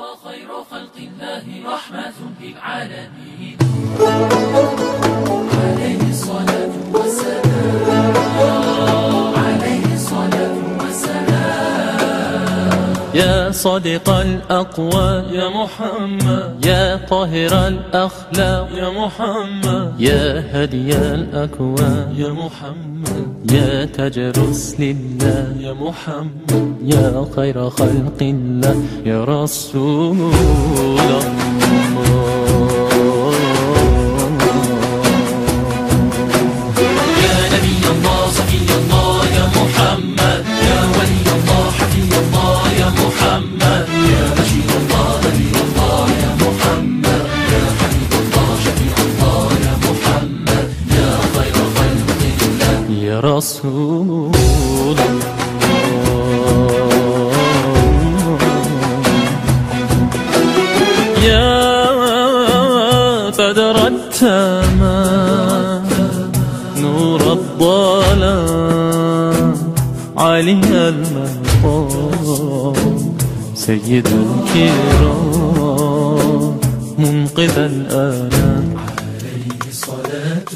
المصطفى خير خلق الله رحمة للعالمين عليه الصلاة والسلام عليه الصلاة والسلام يا صادق الأقوال يا محمد يا طاهر الأخلاق يا محمد يا هادي الأكوان يا محمد يا تاج رسل الله يا محمد يا خير خلق الله يا رسول الله يا نبي الله صفي الله يا محمد يا ولي الله حفي الله يا محمد يا بشير الله نبي الله يا محمد يا حبيب الله شفيع الله يا محمد يا خير خلق الله يا رسول الله يا بدر التمام نور الظلام علي المقام سيد الكرام منقذ الآلام عليه الصلاة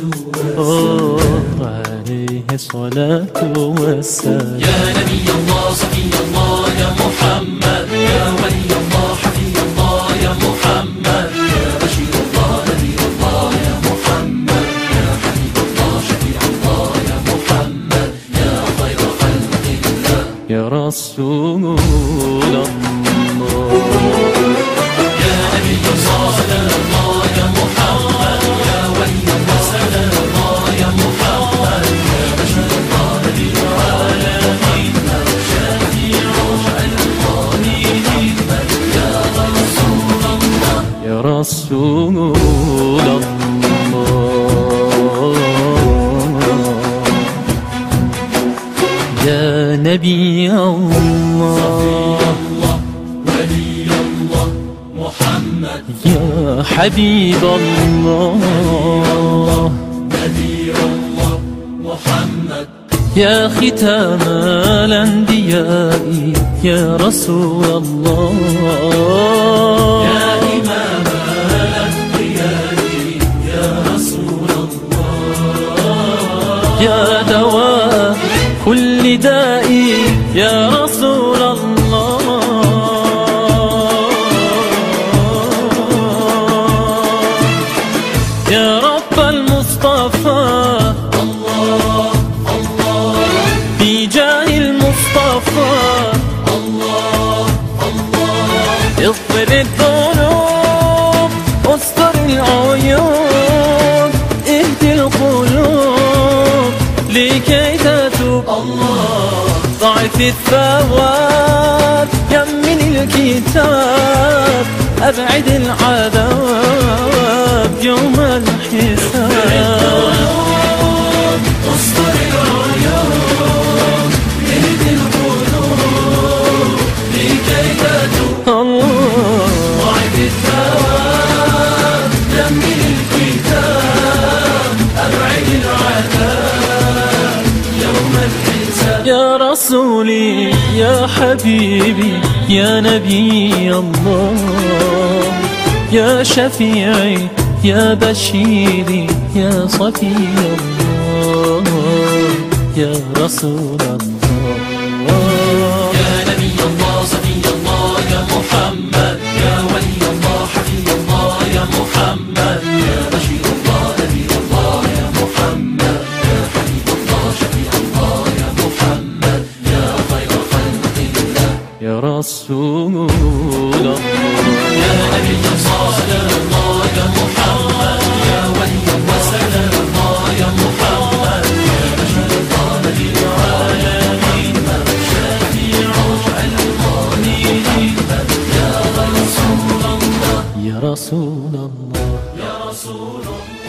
والسلام عليه الصلاة والسلام يا نبي الله صفي الله يا محمد يا ولي الله حفي الله يا محمد يا بشير الله نبي الله يا محمد يا حبيب الله شفيع الله يا محمد يا خير خلق الله يا رسول الله يا نبي الله صلى الله يا محمد يا ولي الله صلى الله يا محمد يا بشير الله نبي العالمين شفيع المؤمنين يا رسول الله يا نبي الله صفي الله ولي الله محمد يا حبيب الله نذير الله محمد يا ختام الأنبياء يا رسول الله يا إمام الأنبياء يا رسول الله يا دواء كل داء يا رسول الله يا رب المصطفى اغفر الذنوب واستر العيوب اهدي القلوب لكي تتوب الله ضعف الثواب يمن الكتاب ابعد العذاب يوم الحساب اغفر الذنوب واستر العيوب اهدي القلوب لكي تتوب ضعف الثواب دمي الكتاب أبعد العذاب يوم الحساب يا رسولي يا حبيبي يا نبي الله يا شفيعي يا بشيري يا صفي الله يا رسول الله يا نبي الله صفي الله يا محمد يا ولي الله حفي الله يا محمد يا بشير الله نبي الله يا محمد يا حبيب الله شفيع الله يا محمد يا خير خلق الله يا رسول الله يا نبي الله صلى الله يا محمد يا ولي الله صلى الله يا محمد يا بشير الله نبي العالمين شفيع المؤمنين يا رسول الله يا رسول الله.